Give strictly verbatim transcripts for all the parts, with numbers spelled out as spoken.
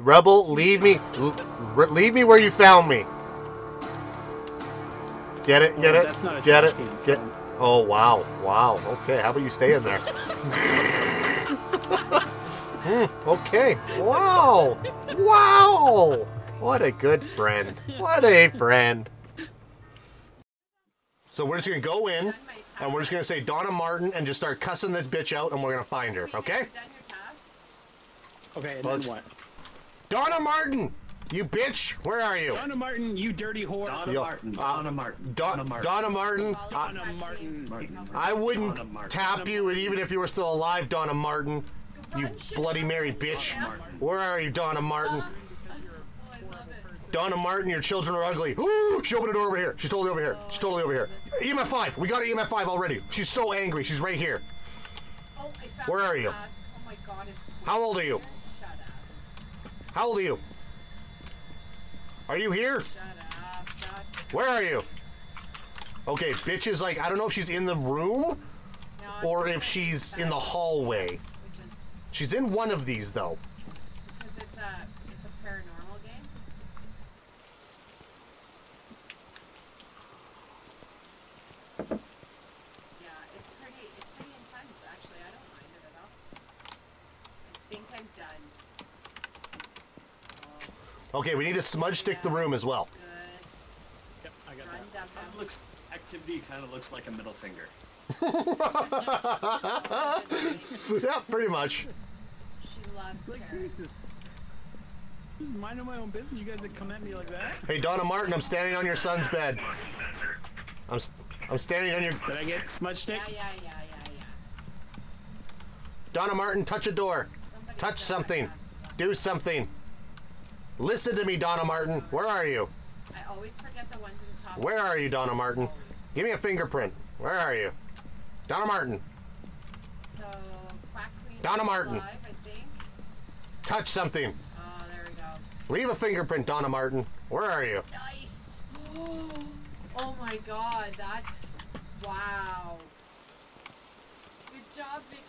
Rebel, leave me. Leave me where you found me. Get it, get well, it, that's not a get it, can, so. get Oh, wow, wow. Okay, how about you stay in there? hmm, okay. Wow, wow. What a good friend. What a friend. So we're just going to go in, and we're just going to say Donna Martin and just start cussing this bitch out, and we're going to find her, okay? Okay, and Bugs. then what? Donna Martin! You bitch! Where are you? Donna Martin, you dirty whore. Donna Yo, Martin. Uh, Donna Martin. Donna Martin. Donna Martin. Donna uh, Martin. Martin. I wouldn't Donna Martin. tap Donna you Martin. even if you were still alive, Donna Martin. You bloody Mary bitch. Where are you, Donna Martin? Oh, Donna Martin, your children are ugly. Ooh, she opened a door over here. She's totally over here. She's totally over here. E M F five. We got E M F five already. She's so angry. She's right here. Where are you? How old are you? How old are you? Are you here? Where are you? Okay, bitch is like, I don't know if she's in the room or if she's in the hallway. She's in one of these though. Because it's a, it's a paranormal game. Yeah, it's pretty, it's pretty intense actually. I don't mind it at all. I think I'm done. Okay, we need to smudge stick the room as well. Yep, I got that. That looks, activity kind of looks like a middle finger. Yeah, pretty much. She loves like, Jesus. This is minding my own business. You guys that come at me like that. Hey, Donna Martin, I'm standing on your son's bed. I'm, I'm standing on your. Did I get smudge stick? Yeah, yeah, yeah, yeah, yeah. Donna Martin, touch a door. Somebody touch something. Do something. Listen to me, Donna Martin. Where are you? I always forget the ones in the top. Where are you, Donna Martin? Always. Give me a fingerprint. Where are you? Donna Martin. So, Quack Queen Donna Martin. Alive, I think. Touch something. Oh, there we go. Leave a fingerprint, Donna Martin. Where are you? Nice. Ooh. Oh my god, that's... Wow. Good job, Vicky.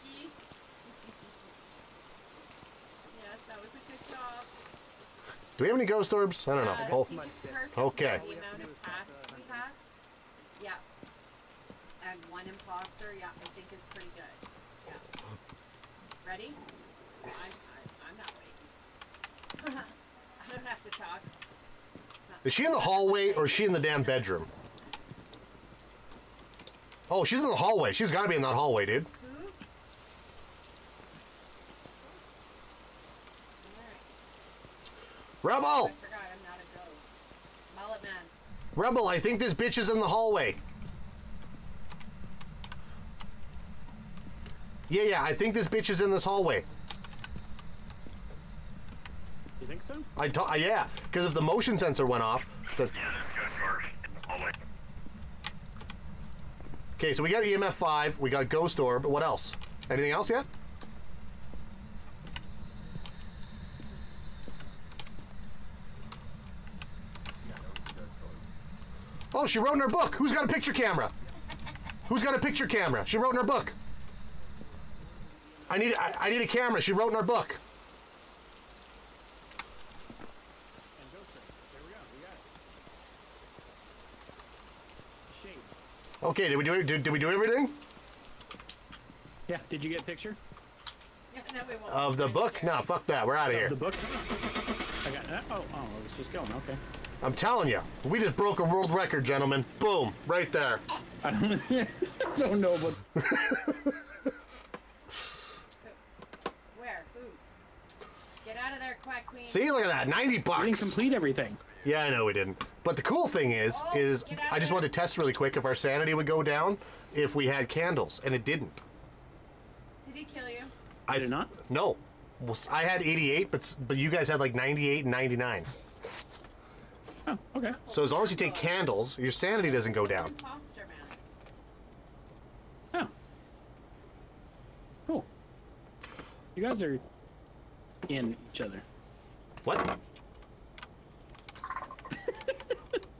Yes, that was a good job. Do we have any ghost orbs? I don't know. Uh, oh. Okay. The amount of tasks we have. Yeah. And one imposter. Yeah, I think it's pretty good. Yeah. Ready? I'm, I'm not waiting. I don't have to talk. Is she in the hallway or is she in the damn bedroom? Oh, she's in the hallway. She's got to be in that hallway, dude. Rebel! I forgot I'm not a ghost. Mullet man. Rebel, I think this bitch is in the hallway. Yeah, yeah, I think this bitch is in this hallway. You think so? I ta- yeah, because if the motion sensor went off, the... Yeah, that's good work. It's hallway. Okay, so we got E M F five, we got Ghost Orb, what else? Anything else yet? Oh, she wrote in her book. Who's got a picture camera? Who's got a picture camera? She wrote in her book. I need I, I need a camera. She wrote in her book. Okay, did we do did, did we do everything? Yeah, did you get a picture? Yeah, no, we won't. Of the book? No, fuck that. We're out of here. Of the book? I got that. Oh, oh, it's just going. Okay. I'm telling you, we just broke a world record, gentlemen. Boom, right there. I don't, don't know, but... Where? Who? Get out of there, Quack Queen. See, look at that, ninety bucks. We didn't complete everything. Yeah, I know we didn't. But the cool thing is, oh, is I just wanted to test really quick if our sanity would go down if we had candles, and it didn't. Did he kill you? I did not? No. Well, I had eighty-eight, but, but you guys had like ninety-eight and ninety-nine. Oh, okay. So as long as you take candles, your sanity doesn't go down. Oh. Cool. You guys are in each other. What?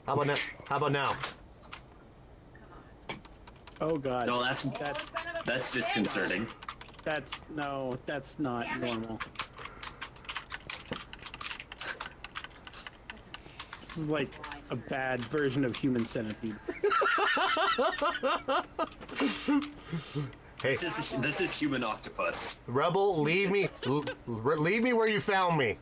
How about now? How about now? Oh god. No, that's that's that's disconcerting. That's no, that's not normal. This is like a bad version of Human Centipede. Hey. This is this is Human Octopus. Rebel, leave me, l leave me where you found me.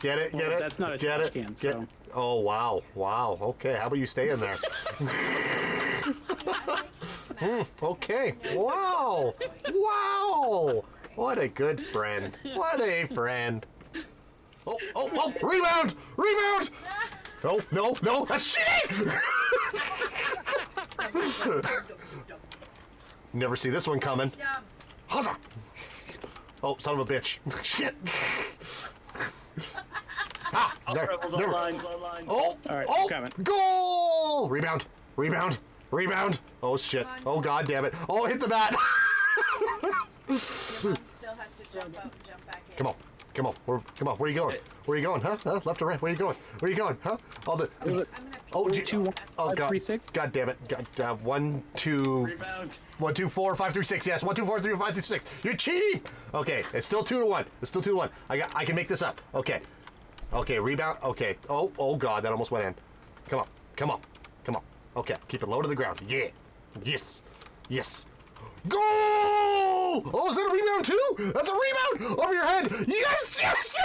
Get it, get well, it. That's not a get trash it, can. Get, so. Oh wow, wow. Okay, how about you stay in there? mm, okay. Wow, wow. What a good friend. What a friend. Oh, oh, oh! Rebound! Rebound! No, no, no! That's cheating! Never see this one coming. Huzzah! Oh, son of a bitch! Shit! Ah! Never, never. Oh! Right, oh! Goal! Rebound! Rebound! Rebound! Oh shit! Oh god damn it! Oh, hit the bat! Still has to jump out and jump back in. Come on! Come on, where, come on, where are you going? Where are you going, huh? huh? Left or right? Where are you going? Where are you going, huh? All the. I'm gonna oh, two, one, oh, God. Three, six. God damn it. God, uh, one, two. Rebound. One, two, four, five, three, six. Yes, one, two, four, three, five, three, six. You're cheating! Okay, it's still two to one. It's still two to one. I, got, I can make this up. Okay. Okay, rebound. Okay. Oh, oh, God, that almost went in. Come on, come on, come on. Okay, keep it low to the ground. Yeah. Yes. Yes. Goal! Oh, is that a rebound too? That's a rebound over your head. Yes, yes,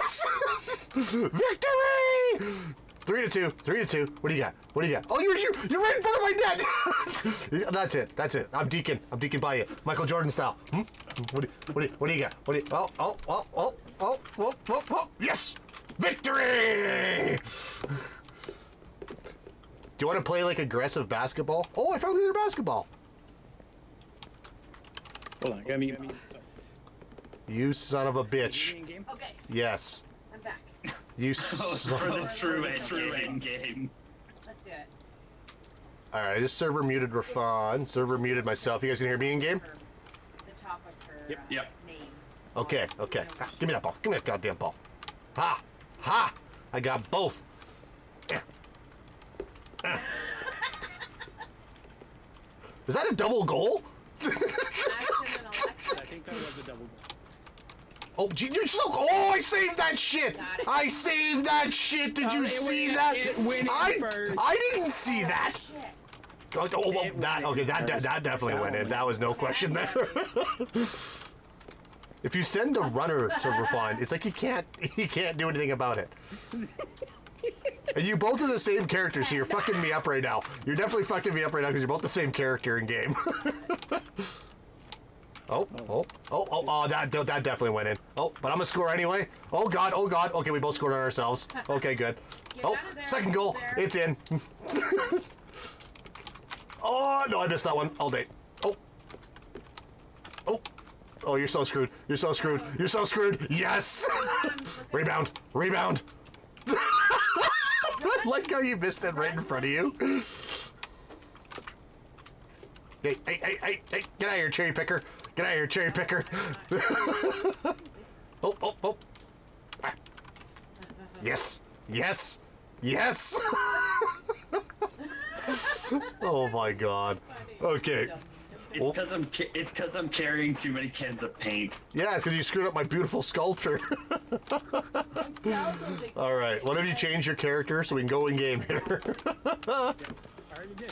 yes! Victory! Three to two. Three to two. What do you got? What do you got? Oh, you're you, you're right in front of my net. That's it. That's it. I'm Deacon. I'm Deacon by you, Michael Jordan style. Hmm? What do what do what do you got? What do you, oh oh oh oh oh oh oh oh yes! Victory! Do you want to play like aggressive basketball? Oh, I found the other basketball. Hold on, I mean, I mean, you son of a bitch. Okay. Yes. I'm back. You son of a bitch. For the true end game. Let's do it. Alright, I just server muted Rafan. Server muted myself. You guys can hear me in game? The top of her yep. Uh, yep. name. Okay, okay. Ah, give me that ball. Give me that goddamn ball. Ha! Ha! I got both. Yeah. Is that a double goal? I think that was a double goal. Oh, you so oh, I saved that shit! I saved that shit! Did you oh, see went, that? It went I, first. I didn't see oh, that! Shit. Oh, oh well, that, okay, that, that, that definitely went in. That was no question there. If you send a runner to Rafan, it's like he can't, he can't do anything about it. And you both are the same character, so you're fucking me up right now. You're definitely fucking me up right now because you're both the same character in game. Oh, oh, oh, oh, oh, that, that definitely went in. Oh, but I'm going to score anyway. Oh, God, oh, God. Okay, we both scored on ourselves. Okay, good. Get oh, there, second goal. There. It's in. Oh, no, I missed that one all day. Oh. Oh. Oh, you're so screwed. You're so screwed. You're so screwed. Yes. Rebound. Rebound. I like how you missed it right in front of you. Hey, hey, hey, hey, hey, get out of here, cherry picker. Get out of here, cherry picker. Oh, oh, oh. Ah. Yes, yes, yes. Oh my God. Okay. It's because I'm, it's 'cause I'm carrying too many cans of paint. Yeah, it's because you screwed up my beautiful sculpture. All right, why don't you change your character so we can go in game here? I already did.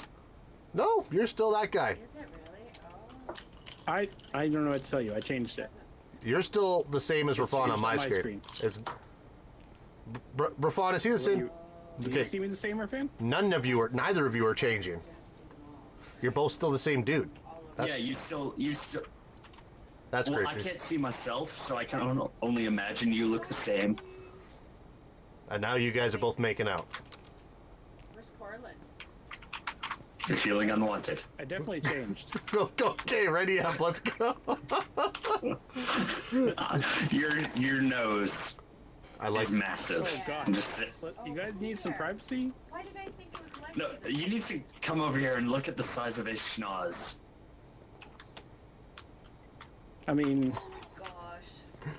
No, you're still that guy. Is it really? Oh. I I don't know what to tell you. I changed it. You're still the same as Rafan on my, my screen. screen. Rafan, is he the same? You, do okay. you see me the same, Rafan? None of you are. Neither of you are changing. You're both still the same dude. That's, yeah, you still, you still. That's well, great. I can't see myself, so I can only imagine you look the same. And now you guys are both making out. Where's Corlin? You're feeling unwanted. I definitely changed. Okay, ready up, let's go. uh, your your nose. I like it's massive. Oh, God. I'm just oh, you guys need some privacy? Why did I think it was Lexi? No, you need to come over here and look at the size of his schnoz. I mean... Oh, gosh.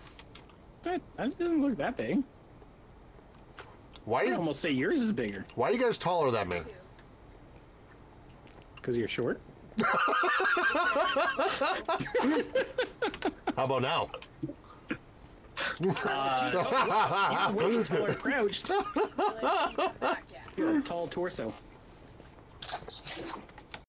That, that doesn't look that big. Why? I'd almost say yours is bigger. Why are you guys taller than me? Because you're short. How about now? Uh, you wait until we're crouched. You're a tall torso.